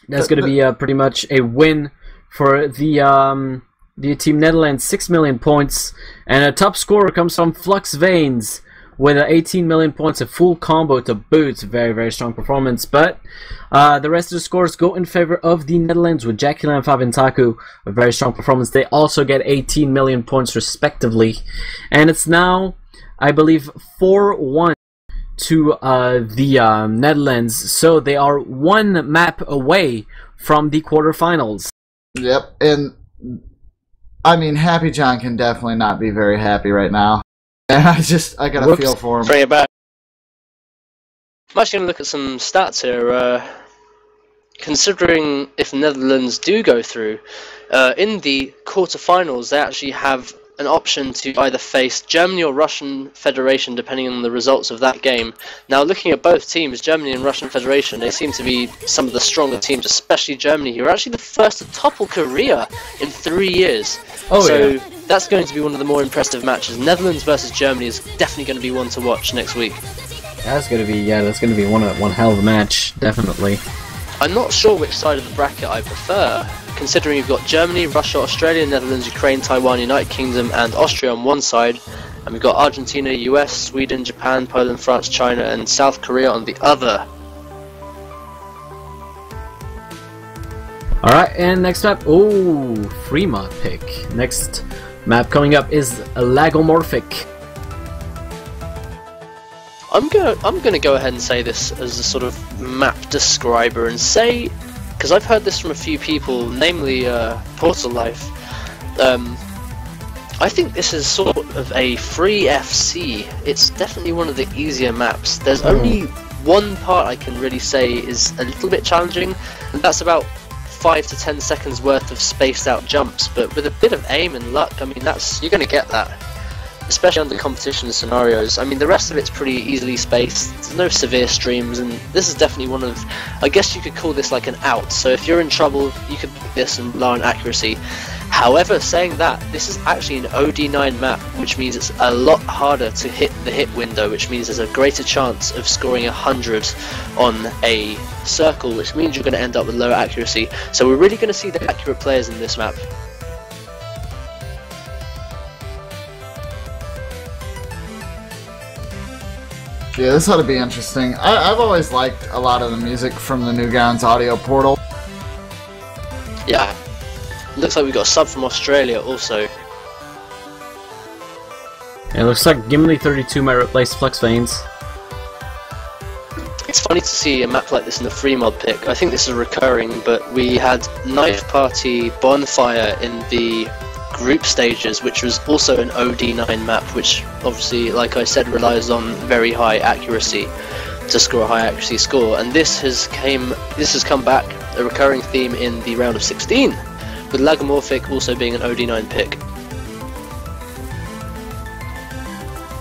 That's gonna be uh, pretty much a win for the um, the team Netherlands. Six million points, and a top scorer comes from Flux Veins with eighteen million points, a full combo to boot. Very, very strong performance. But uh, the rest of the scores go in favor of the Netherlands with jackylam five and Taku. A very strong performance. They also get eighteen million points respectively. And it's now, I believe, four one to uh, the uh, Netherlands. So they are one map away from the quarterfinals. Yep. And, I mean, Happy John can definitely not be very happy right now. And I just, I got a Whoops. feel for him. Sorry about. I'm actually going to look at some stats here. Uh, considering if the Netherlands do go through, uh, in the quarterfinals, they actually have an option to either face Germany or Russian Federation, depending on the results of that game. Now, looking at both teams, Germany and Russian Federation, they seem to be some of the stronger teams, especially Germany, who are actually the first to topple Korea in three years. Oh, so, yeah. That's going to be one of the more impressive matches. Netherlands versus Germany is definitely going to be one to watch next week. That's going to be, yeah, that's going to be one one hell of a match, definitely. I'm not sure which side of the bracket I prefer, considering you've got Germany, Russia, Australia, Netherlands, Ukraine, Taiwan, United Kingdom, and Austria on one side, and we've got Argentina, U S, Sweden, Japan, Poland, France, China, and South Korea on the other. Alright, and next up, oh, Fremont pick. Next map coming up is Lagomorphic. I'm gonna I'm gonna go ahead and say this as a sort of map describer and say, because I've heard this from a few people, namely uh, Portal Life. Um, I think this is sort of a free F C. It's definitely one of the easier maps. There's only one part I can really say is a little bit challenging, and that's about five to ten seconds worth of spaced out jumps, but with a bit of aim and luck, I mean, that's, you're gonna get that, especially under competition scenarios. I mean, the rest of it's pretty easily spaced, there's no severe streams, and this is definitely one of, I guess you could call this like an out, so if you're in trouble, you could pick this and rely on accuracy. However, saying that, this is actually an O D nine map, which means it's a lot harder to hit the hit window, which means there's a greater chance of scoring one hundred on a circle, which means you're going to end up with lower accuracy. So we're really going to see the accurate players in this map. Yeah, this ought to be interesting. I I've always liked a lot of the music from the New Grounds audio portal. Yeah. Looks like we got a sub from Australia also. It looks like Gimli thirty-two might replace Flux Veins. It's funny to see a map like this in the free mod pick. I think this is recurring, but we had Knife Party Bonfire in the group stages, which was also an O D nine map, which obviously, like I said, relies on very high accuracy to score a high accuracy score. And this has came this has come back a recurring theme in the round of sixteen. With Lagomorphic also being an O D nine pick.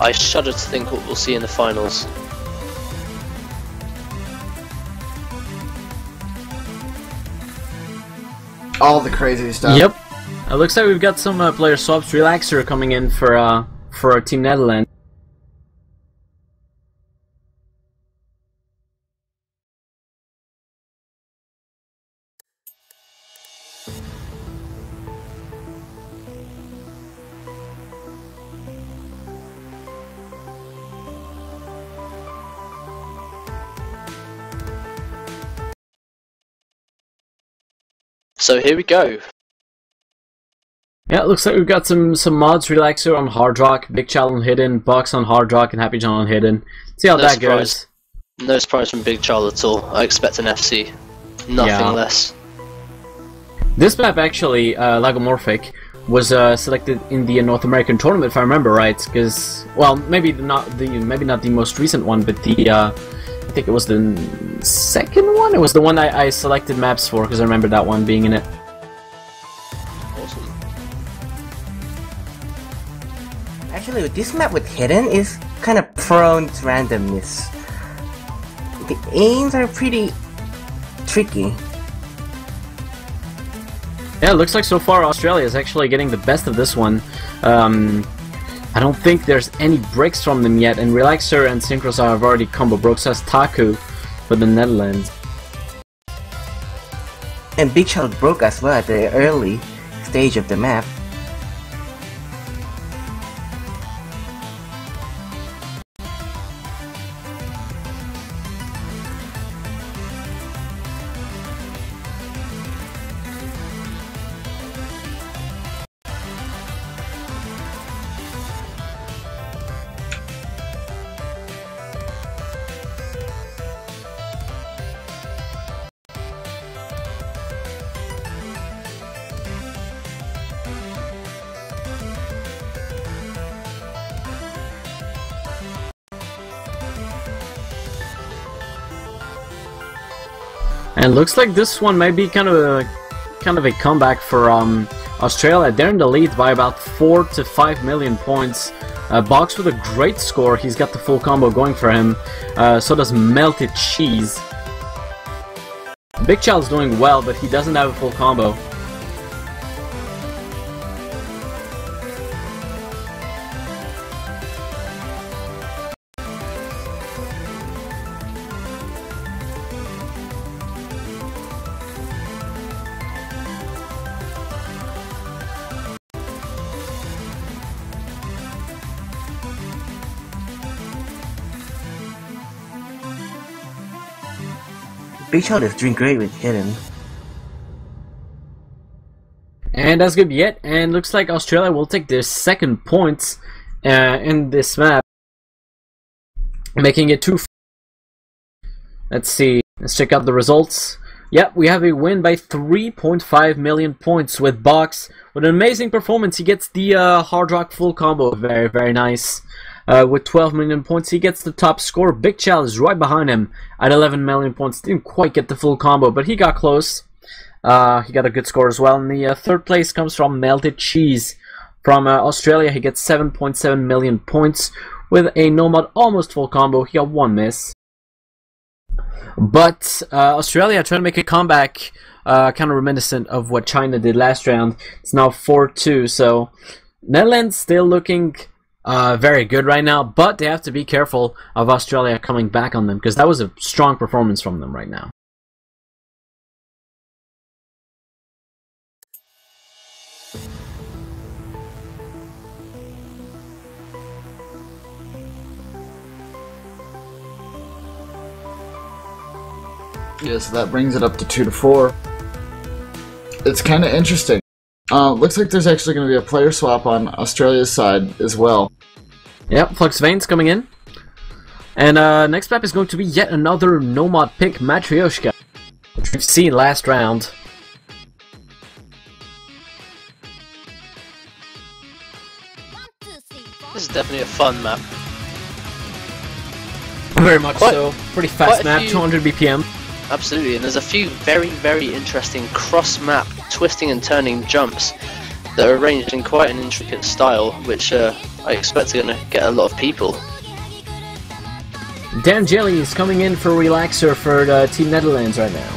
I shudder to think what we'll see in the finals. all the crazy stuff. Yep. It looks like we've got some uh, player swaps. r three lax r coming in for uh for our Team Netherlands. So here we go. Yeah, it looks like we've got some some mods. r three lax r on Hard Rock, BiG_ChilD on Hidden, Box on Hard Rock, and Happy John on Hidden. See how no that surprise. goes. No surprise from BiG_ChilD at all. I expect an F C, nothing yeah. less. This map actually, uh, Lagomorphic, was uh, selected in the North American tournament, if I remember right. Because, well, maybe the, not the maybe not the most recent one, but the. Uh, I think it was the second one? It was the one I, I selected maps for, because I remember that one being in it. Actually, this map with Hidden is kind of prone to randomness. The aims are pretty tricky. Yeah, it looks like so far Australia is actually getting the best of this one. Um... I don't think there's any breaks from them yet, and r three lax r and SynchroStar have already combo broke, so that's Taku for the Netherlands. And BiG_ChilD broke as well at the early stage of the map. And looks like this one might be kind of a kind of a comeback for um, Australia. They're in the lead by about four to five million points. Uh, Box with a great score. He's got the full combo going for him. Uh, so does Melt three D Cheese. BiG_ChilD's doing well, but he doesn't have a full combo. BiG_ChilD is doing great with Hidden. And that's gonna be it, and looks like Australia will take their second points uh, in this map, making it two. Let's see, let's check out the results. Yep, we have a win by three point five million points with Box. With an amazing performance, he gets the uh, Hard Rock full combo, very, very nice. Uh, with twelve million points, he gets the top score. BiG_ChilD is right behind him at eleven million points. Didn't quite get the full combo, but he got close. Uh, he got a good score as well. And the uh, third place comes from Melt three D Cheese from uh, Australia. He gets seven point seven million points with a Nomad almost full combo. He got one miss. But uh, Australia trying to make a comeback, uh, kind of reminiscent of what China did last round. It's now four two, so Netherlands still looking... Uh, very good right now, but they have to be careful of Australia coming back on them, because that was a strong performance from them right now. Yeah, so that brings it up to two to four. It's kind of interesting. Uh, looks like there's actually going to be a player swap on Australia's side as well. Yep, Flux Veins coming in. And uh, next map is going to be yet another Nomad pick, Matryoshka, which we've seen last round. This is definitely a fun map. Very much quite, so. Pretty fast map, few... two hundred B P M. Absolutely, and there's a few very, very interesting cross-map twisting and turning jumps that are arranged in quite an intricate style, which uh, I expect are going to get a lot of people. DamnJelly is coming in for r three lax r for uh, Team Netherlands right now.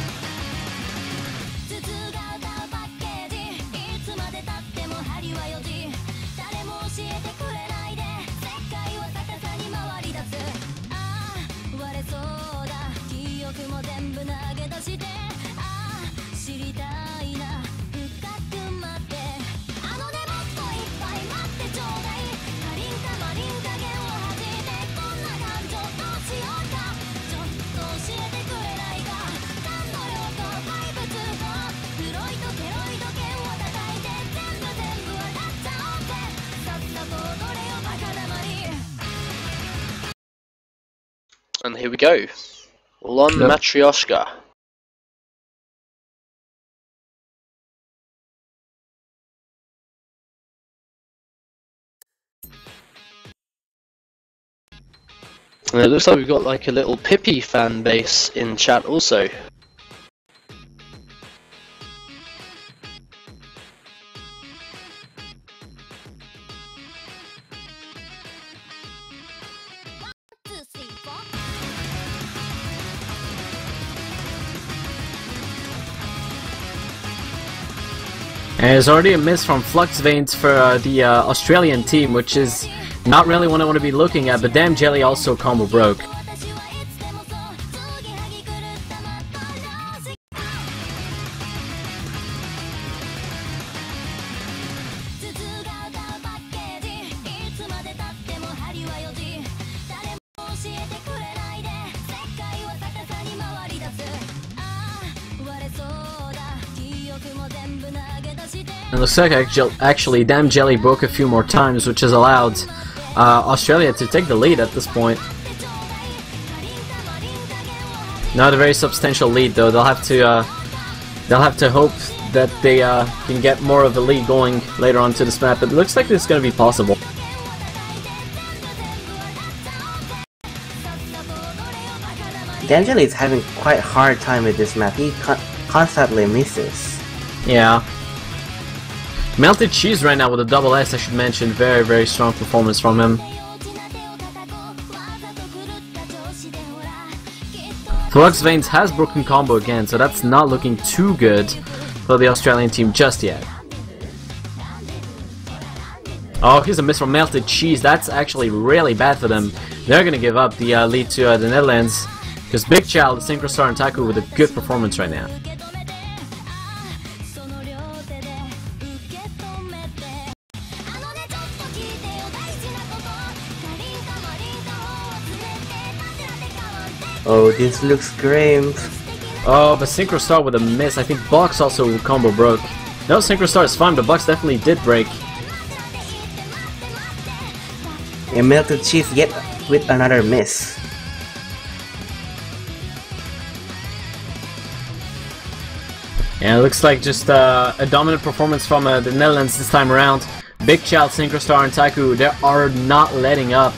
And here we go. Lon yep. Matryoshka. And it looks like we've got like a little Pippi fan base in chat also. There's already a miss from Flux Veins for uh, the uh, Australian team, which is not really what I want to be looking at, but DamnJelly also combo broke. It looks like actually DamnJelly broke a few more times, which has allowed uh, Australia to take the lead at this point. Not a very substantial lead though. They'll have to uh, they'll have to hope that they uh, can get more of a lead going later on to this map. But it looks like this is going to be possible. DamnJelly is having quite a hard time with this map. He con constantly misses. Yeah. Melt three D Cheese right now with a double S, I should mention. Very, very strong performance from him. Flux Veins has broken combo again, so that's not looking too good for the Australian team just yet. Oh, here's a miss from Melt three D Cheese. That's actually really bad for them. They're gonna give up the uh, lead to uh, the Netherlands, because BiG_ChilD, SynchroStar, and Taku with a good performance right now. Oh, this looks grim. Oh, but SynchroStar with a miss. I think Box also combo broke. No, SynchroStar is fine, but Box definitely did break. And Melt three D Cheese yet with another miss. Yeah, it looks like just uh, a dominant performance from uh, the Netherlands this time around. BiG_ChilD, SynchroStar, and Taku, they are not letting up.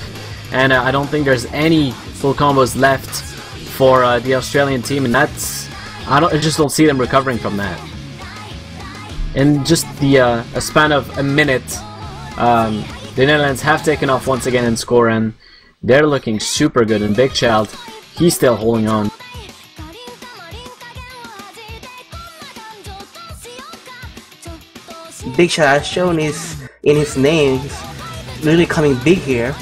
And uh, I don't think there's any full combos left for uh, the Australian team, and that's I don't I just don't see them recovering from that. In just the uh, a span of a minute, um, the Netherlands have taken off once again in score, and they're looking super good. And BiG_ChilD, he's still holding on. BiG_ChilD has shown his in his name, he's really coming big here.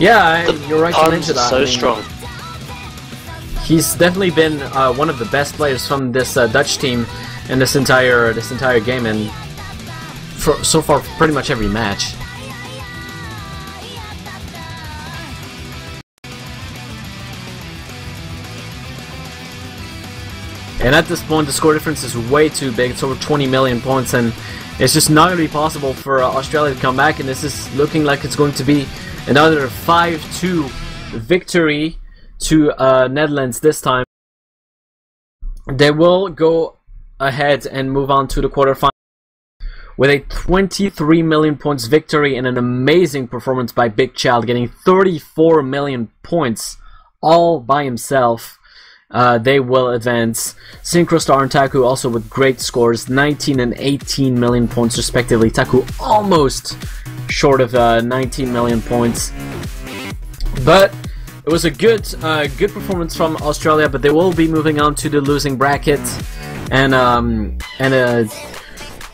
Yeah, the you're right to mention that. So I mean, strong. He's definitely been uh, one of the best players from this uh, Dutch team in this entire this entire game, and for, so far pretty much every match. And at this point, the score difference is way too big. It's over twenty million points, and it's just not going to be possible for uh, Australia to come back. And this is looking like it's going to be another five two victory to uh, Netherlands this time. They will go ahead and move on to the quarterfinals with a twenty-three million points victory and an amazing performance by BiG_ChilD, getting thirty-four million points all by himself. Uh, they will advance. SynchroStar and Taku also with great scores, nineteen and eighteen million points respectively. Taku almost short of uh, nineteen million points, but it was a good, uh, good performance from Australia. But they will be moving on to the losing bracket, and um, and uh,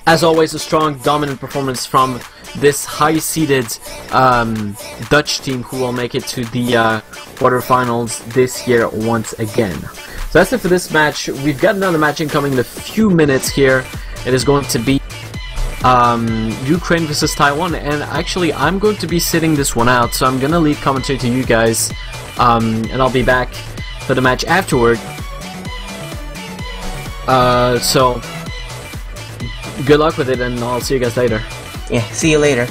as always, a strong, dominant performance from this high-seeded um, Dutch team who will make it to the uh, quarterfinals this year once again. So that's it for this match. We've got another match incoming in a few minutes here. It is going to be um, Ukraine versus Taiwan, and actually I'm going to be sitting this one out, so I'm going to leave commentary to you guys, um, and I'll be back for the match afterward. Uh, so good luck with it, and I'll see you guys later. Yeah, see you later.